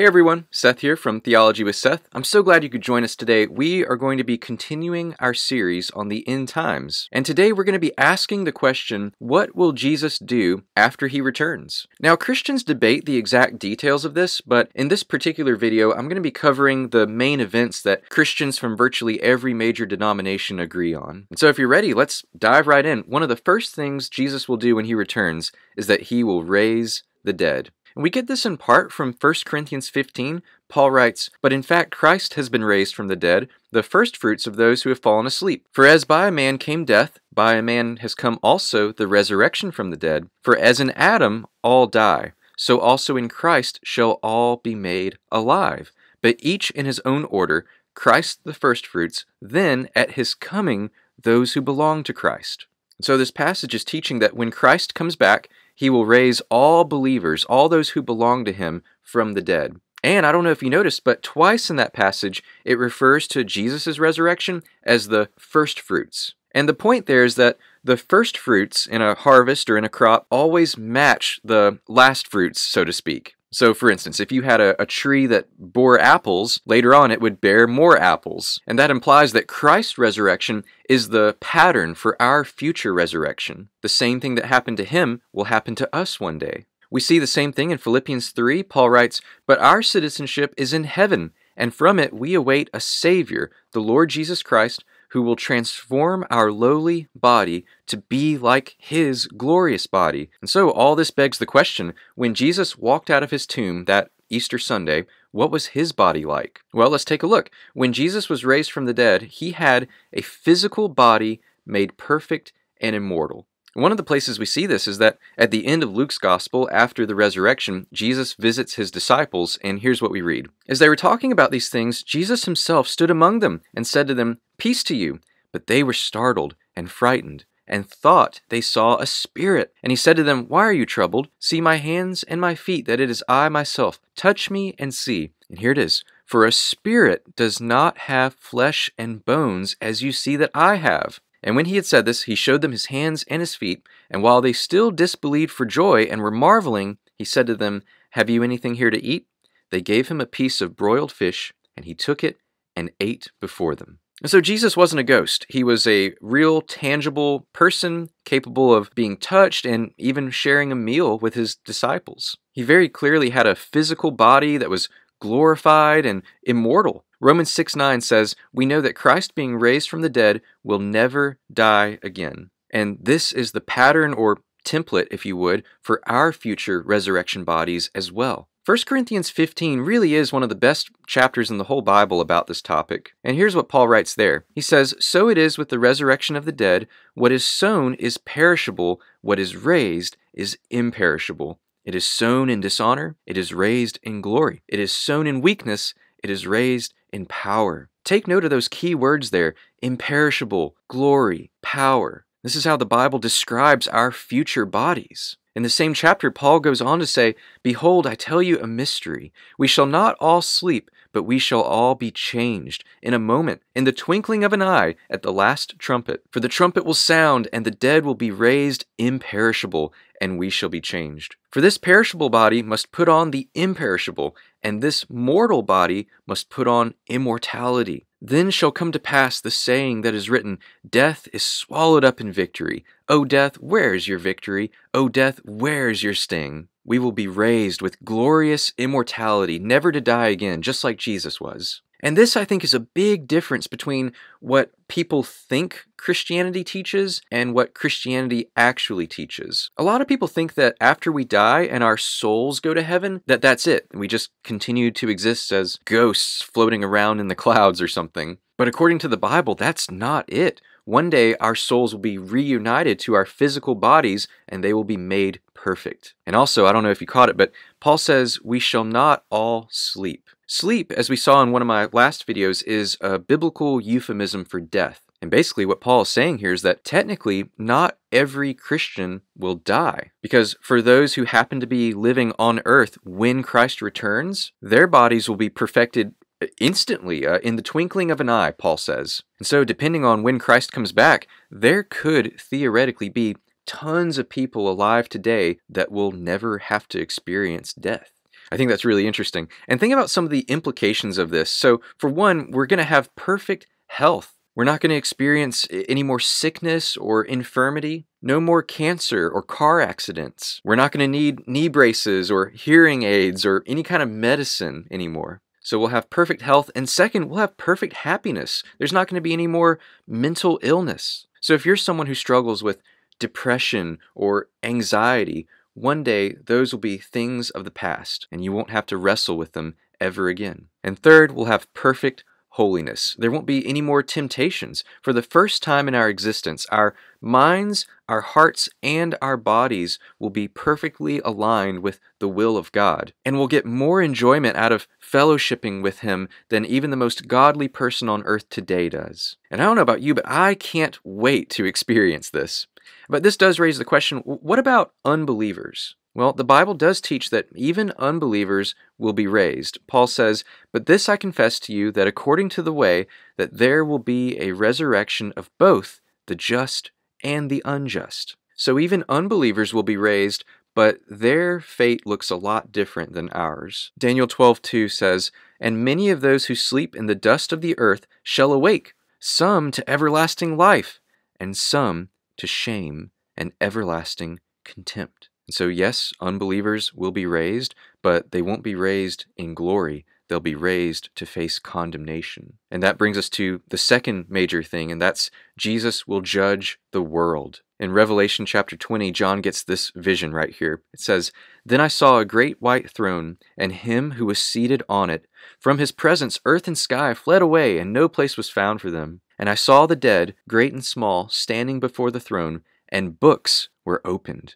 Hey everyone, Seth here from Theology with Seth. I'm so glad you could join us today. We are going to be continuing our series on the end times. And today we're going to be asking the question, what will Jesus do after he returns? Now, Christians debate the exact details of this, but in this particular video, I'm going to be covering the main events that Christians from virtually every major denomination agree on. And so if you're ready, let's dive right in. One of the first things Jesus will do when he returns is that he will raise the dead. And we get this in part from 1 Corinthians 15. Paul writes, "But in fact Christ has been raised from the dead, the firstfruits of those who have fallen asleep. For as by a man came death, by a man has come also the resurrection from the dead. For as in Adam all die, so also in Christ shall all be made alive, but each in his own order, Christ the firstfruits, then at his coming those who belong to Christ." And so this passage is teaching that when Christ comes back, he will raise all believers, all those who belong to him, from the dead. And I don't know if you noticed, but twice in that passage, it refers to Jesus' resurrection as the first fruits. And the point there is that the first fruits in a harvest or in a crop always match the last fruits, so to speak. So for instance, if you had a tree that bore apples, later on it would bear more apples. And that implies that Christ's resurrection is the pattern for our future resurrection. The same thing that happened to him will happen to us one day. We see the same thing in Philippians 3. Paul writes, "But our citizenship is in heaven, and from it we await a Savior, the Lord Jesus Christ, who will transform our lowly body to be like his glorious body." And so all this begs the question, when Jesus walked out of his tomb that Easter Sunday, what was his body like? Well, let's take a look. When Jesus was raised from the dead, he had a physical body made perfect and immortal. One of the places we see this is that at the end of Luke's gospel, after the resurrection, Jesus visits his disciples, and here's what we read. "As they were talking about these things, Jesus himself stood among them and said to them, 'Peace to you.' But they were startled and frightened and thought they saw a spirit. And he said to them, 'Why are you troubled? See my hands and my feet, that it is I myself. Touch me and see.' And here it is. 'For a spirit does not have flesh and bones as you see that I have.' And when he had said this, he showed them his hands and his feet. And while they still disbelieved for joy and were marveling, he said to them, 'Have you anything here to eat?' They gave him a piece of broiled fish, and he took it and ate before them." And so Jesus wasn't a ghost. He was a real, tangible person capable of being touched and even sharing a meal with his disciples. He very clearly had a physical body that was glorified and immortal. Romans 6:9 says, "We know that Christ being raised from the dead will never die again." And this is the pattern or template, if you would, for our future resurrection bodies as well. 1 Corinthians 15 really is one of the best chapters in the whole Bible about this topic. And here's what Paul writes there. He says, "So it is with the resurrection of the dead. What is sown is perishable. What is raised is imperishable. It is sown in dishonor. It is raised in glory. It is sown in weakness. It is raised in power." Take note of those key words there: imperishable, glory, power. This is how the Bible describes our future bodies. In the same chapter, Paul goes on to say, "Behold, I tell you a mystery. We shall not all sleep, but we shall all be changed in a moment, in the twinkling of an eye, at the last trumpet. For the trumpet will sound, and the dead will be raised imperishable, and we shall be changed. For this perishable body must put on the imperishable, and this mortal body must put on immortality. Then shall come to pass the saying that is written, 'Death is swallowed up in victory. O death, where is your victory? O death, where is your sting?' We will be raised with glorious immortality, never to die again, just like Jesus was." And this, I think, is a big difference between what people think Christianity teaches and what Christianity actually teaches. A lot of people think that after we die and our souls go to heaven, that that's it. We just continue to exist as ghosts floating around in the clouds or something. But according to the Bible, that's not it. One day, our souls will be reunited to our physical bodies, and they will be made perfect. And also, I don't know if you caught it, but Paul says, "We shall not all sleep." Sleep, as we saw in one of my last videos, is a biblical euphemism for death. And basically what Paul is saying here is that technically not every Christian will die, because for those who happen to be living on earth when Christ returns, their bodies will be perfected instantly, in the twinkling of an eye, Paul says. And so depending on when Christ comes back, there could theoretically be tons of people alive today that will never have to experience death. I think that's really interesting. And think about some of the implications of this. So for one, we're going to have perfect health. We're not going to experience any more sickness or infirmity, no more cancer or car accidents. We're not going to need knee braces or hearing aids or any kind of medicine anymore. So we'll have perfect health. And second, we'll have perfect happiness. There's not going to be any more mental illness. So if you're someone who struggles with depression or anxiety, one day those will be things of the past and you won't have to wrestle with them ever again. And third, we'll have perfect holiness. There won't be any more temptations. For the first time in our existence, our minds, our hearts, and our bodies will be perfectly aligned with the will of God. And we'll get more enjoyment out of fellowshipping with Him than even the most godly person on earth today does. And I don't know about you, but I can't wait to experience this. But this does raise the question, what about unbelievers? Well, the Bible does teach that even unbelievers will be raised. Paul says, "But this I confess to you, that according to the way, that there will be a resurrection of both the just and the unjust." So even unbelievers will be raised, but their fate looks a lot different than ours. Daniel 12:2 says, "And many of those who sleep in the dust of the earth shall awake, some to everlasting life, and some to shame and everlasting contempt." So yes, unbelievers will be raised, but they won't be raised in glory. They'll be raised to face condemnation. And that brings us to the second major thing, and that's Jesus will judge the world. In Revelation chapter 20, John gets this vision right here. It says, "Then I saw a great white throne, and Him who was seated on it. From His presence earth and sky fled away, and no place was found for them. And I saw the dead, great and small, standing before the throne, and books were opened.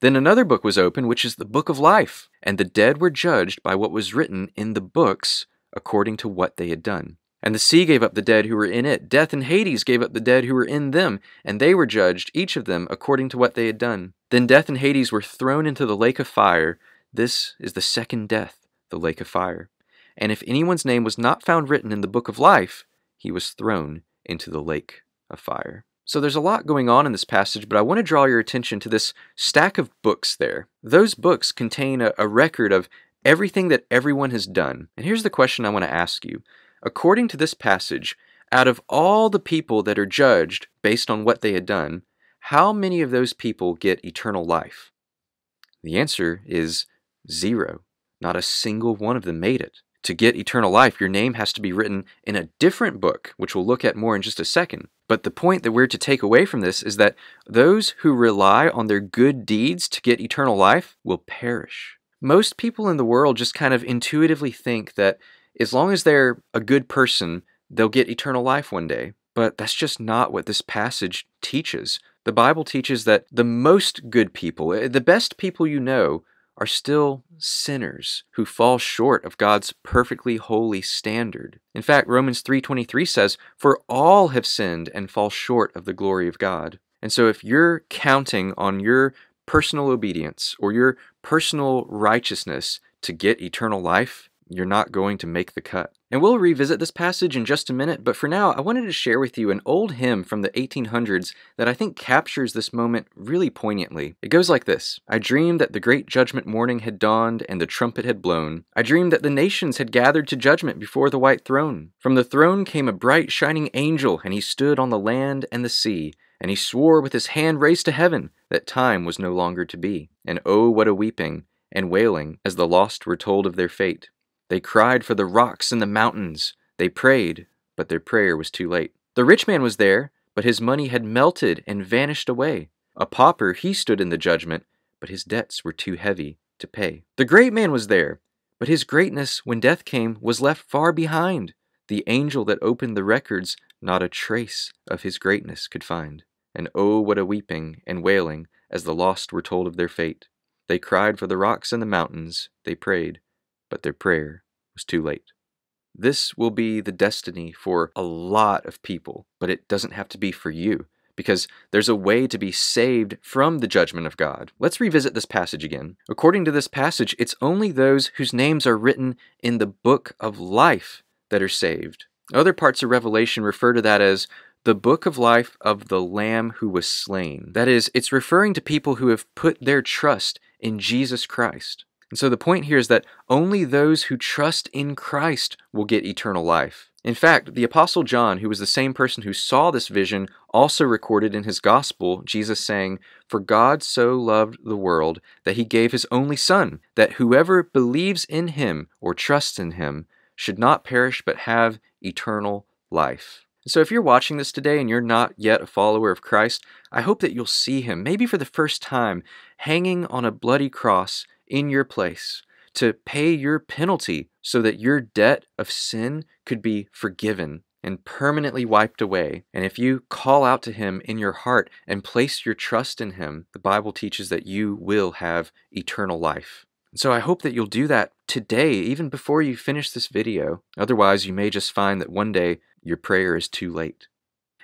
Then another book was opened, which is the book of life, and the dead were judged by what was written in the books according to what they had done. And the sea gave up the dead who were in it. Death and Hades gave up the dead who were in them, and they were judged, each of them, according to what they had done. Then death and Hades were thrown into the lake of fire. This is the second death, the lake of fire. And if anyone's name was not found written in the book of life, he was thrown into the lake of fire." So there's a lot going on in this passage, but I want to draw your attention to this stack of books there. Those books contain a record of everything that everyone has done. And here's the question I want to ask you. According to this passage, out of all the people that are judged based on what they had done, how many of those people get eternal life? The answer is zero. Not a single one of them made it. To get eternal life, your name has to be written in a different book, which we'll look at more in just a second. But the point that we're to take away from this is that those who rely on their good deeds to get eternal life will perish. Most people in the world just kind of intuitively think that as long as they're a good person, they'll get eternal life one day. But that's just not what this passage teaches. The Bible teaches that the most good people, the best people you know, are still sinners who fall short of God's perfectly holy standard. In fact, Romans 3:23 says, "For all have sinned and fall short of the glory of God." And so if you're counting on your personal obedience or your personal righteousness to get eternal life, you're not going to make the cut. And we'll revisit this passage in just a minute, but for now, I wanted to share with you an old hymn from the 1800s that I think captures this moment really poignantly. It goes like this. "I dreamed that the great judgment morning had dawned and the trumpet had blown. I dreamed that the nations had gathered to judgment before the white throne. From the throne came a bright shining angel, and he stood on the land and the sea. And he swore with his hand raised to heaven that time was no longer to be. And oh, what a weeping and wailing as the lost were told of their fate. They cried for the rocks and the mountains. They prayed, but their prayer was too late. The rich man was there, but his money had melted and vanished away. A pauper, he stood in the judgment, but his debts were too heavy to pay. The great man was there, but his greatness, when death came, was left far behind. The angel that opened the records, not a trace of his greatness could find. And oh, what a weeping and wailing as the lost were told of their fate. They cried for the rocks and the mountains. They prayed, but their prayer was too late." This will be the destiny for a lot of people, but it doesn't have to be for you, because there's a way to be saved from the judgment of God. Let's revisit this passage again. According to this passage, it's only those whose names are written in the book of life that are saved. Other parts of Revelation refer to that as the book of life of the Lamb who was slain. That is, it's referring to people who have put their trust in Jesus Christ. And so the point here is that only those who trust in Christ will get eternal life. In fact, the Apostle John, who was the same person who saw this vision, also recorded in his gospel Jesus saying, "For God so loved the world that he gave his only Son, that whoever believes in him or trusts in him should not perish but have eternal life." So if you're watching this today and you're not yet a follower of Christ, I hope that you'll see him, maybe for the first time, hanging on a bloody cross in your place to pay your penalty so that your debt of sin could be forgiven and permanently wiped away. And if you call out to him in your heart and place your trust in him, the Bible teaches that you will have eternal life. And so I hope that you'll do that today, even before you finish this video. Otherwise, you may just find that one day your prayer is too late.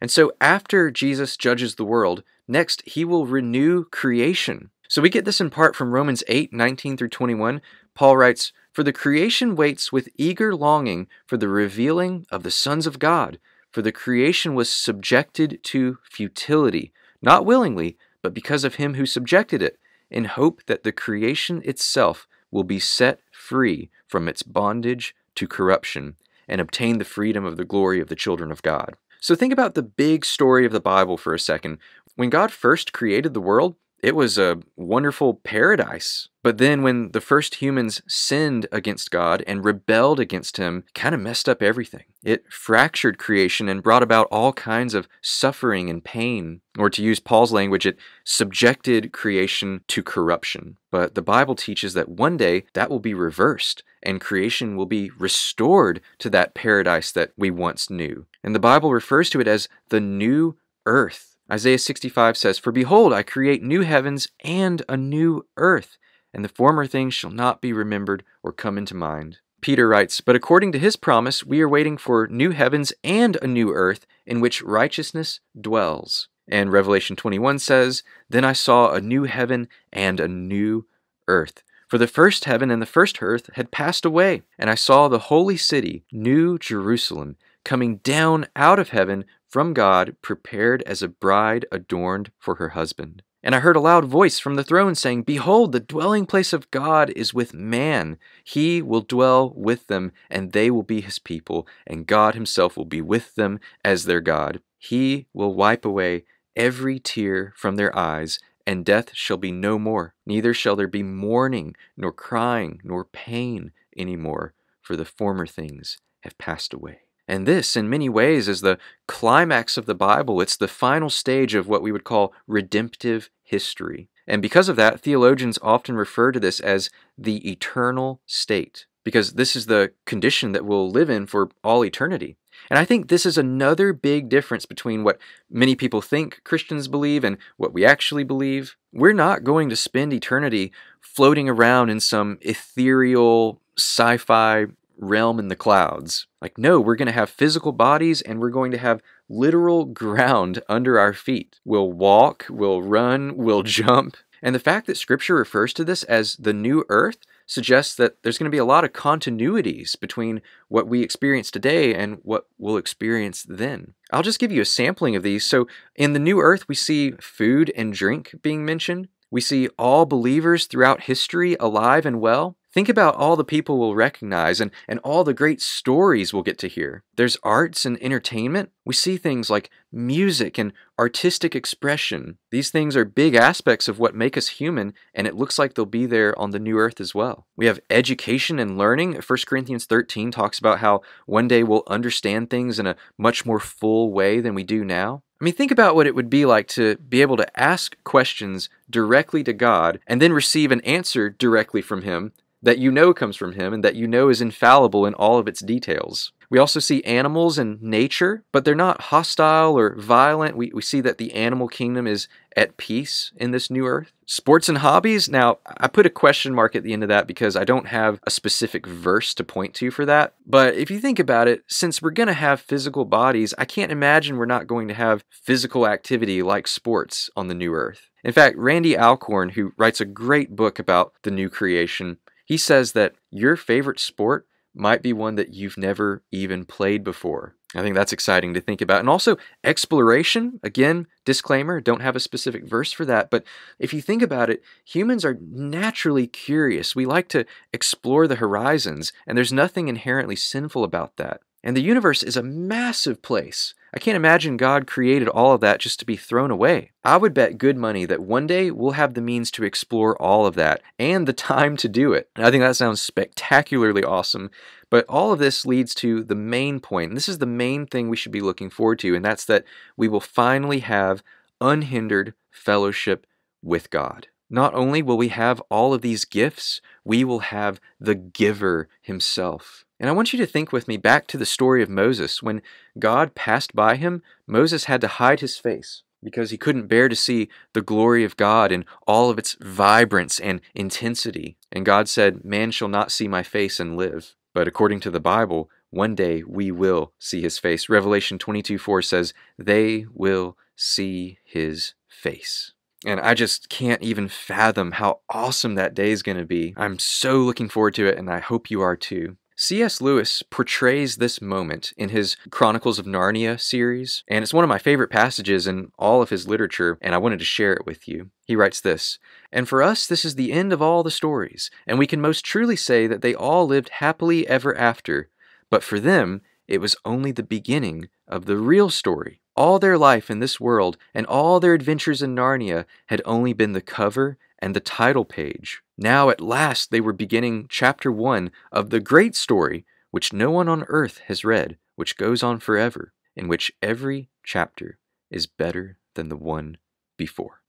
And so after Jesus judges the world, next he will renew creation. So we get this in part from Romans 8:19 through 21. Paul writes, "For the creation waits with eager longing for the revealing of the sons of God. For the creation was subjected to futility, not willingly, but because of him who subjected it, in hope that the creation itself will be set free from its bondage to corruption and obtain the freedom of the glory of the children of God." So think about the big story of the Bible for a second. When God first created the world, it was a wonderful paradise. But then when the first humans sinned against God and rebelled against him, it kind of messed up everything. It fractured creation and brought about all kinds of suffering and pain. Or to use Paul's language, it subjected creation to corruption. But the Bible teaches that one day that will be reversed and creation will be restored to that paradise that we once knew. And the Bible refers to it as the new earth. Isaiah 65 says, "For behold, I create new heavens and a new earth, and the former things shall not be remembered or come into mind." Peter writes, "But according to his promise, we are waiting for new heavens and a new earth in which righteousness dwells." And Revelation 21 says, "Then I saw a new heaven and a new earth. For the first heaven and the first earth had passed away, and I saw the holy city, New Jerusalem, coming down out of heaven from God, prepared as a bride adorned for her husband. And I heard a loud voice from the throne saying, Behold, the dwelling place of God is with man. He will dwell with them, and they will be his people, and God himself will be with them as their God. He will wipe away every tear from their eyes, and death shall be no more. Neither shall there be mourning, nor crying, nor pain any more, for the former things have passed away." And this, in many ways, is the climax of the Bible. It's the final stage of what we would call redemptive history. And because of that, theologians often refer to this as the eternal state, because this is the condition that we'll live in for all eternity. And I think this is another big difference between what many people think Christians believe and what we actually believe. We're not going to spend eternity floating around in some ethereal sci-fi realm in the clouds. Like, no, we're going to have physical bodies and we're going to have literal ground under our feet. We'll walk, we'll run, we'll jump. And the fact that Scripture refers to this as the new earth suggests that there's going to be a lot of continuities between what we experience today and what we'll experience then. I'll just give you a sampling of these. So in the new earth, we see food and drink being mentioned. We see all believers throughout history alive and well. Think about all the people we'll recognize and all the great stories we'll get to hear. There's arts and entertainment. We see things like music and artistic expression. These things are big aspects of what make us human, and it looks like they'll be there on the new earth as well. We have education and learning. 1 Corinthians 13 talks about how one day we'll understand things in a much more full way than we do now. I mean, think about what it would be like to be able to ask questions directly to God and then receive an answer directly from him that you know comes from him and that you know is infallible in all of its details. We also see animals and nature, but they're not hostile or violent. We see that the animal kingdom is at peace in this new earth. Sports and hobbies. Now, I put a question mark at the end of that because I don't have a specific verse to point to for that. But if you think about it, since we're going to have physical bodies, I can't imagine we're not going to have physical activity like sports on the new earth. In fact, Randy Alcorn, who writes a great book about the new creation, he says that your favorite sport might be one that you've never even played before. I think that's exciting to think about. And also exploration, again, disclaimer, don't have a specific verse for that. But if you think about it, humans are naturally curious. We like to explore the horizons, and there's nothing inherently sinful about that. And the universe is a massive place. I can't imagine God created all of that just to be thrown away. I would bet good money that one day we'll have the means to explore all of that and the time to do it. And I think that sounds spectacularly awesome. But all of this leads to the main point. And this is the main thing we should be looking forward to, and that's that we will finally have unhindered fellowship with God. Not only will we have all of these gifts, we will have the giver himself. And I want you to think with me back to the story of Moses. When God passed by him, Moses had to hide his face because he couldn't bear to see the glory of God in all of its vibrance and intensity. And God said, "Man shall not see my face and live." But according to the Bible, one day we will see his face. Revelation 22:4 says, "They will see his face." And I just can't even fathom how awesome that day is going to be. I'm so looking forward to it, and I hope you are too. C.S. Lewis portrays this moment in his Chronicles of Narnia series, and it's one of my favorite passages in all of his literature, and I wanted to share it with you. He writes this, "And for us, this is the end of all the stories, and we can most truly say that they all lived happily ever after, but for them, it was only the beginning of the real story. All their life in this world and all their adventures in Narnia had only been the cover and the title page. Now at last they were beginning chapter 1 of the great story which no one on earth has read, which goes on forever, in which every chapter is better than the one before."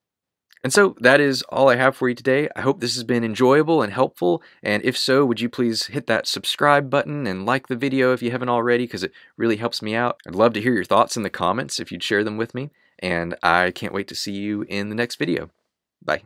And so that is all I have for you today. I hope this has been enjoyable and helpful, and if so, would you please hit that subscribe button and like the video if you haven't already, because it really helps me out. I'd love to hear your thoughts in the comments if you'd share them with me, and I can't wait to see you in the next video. Bye.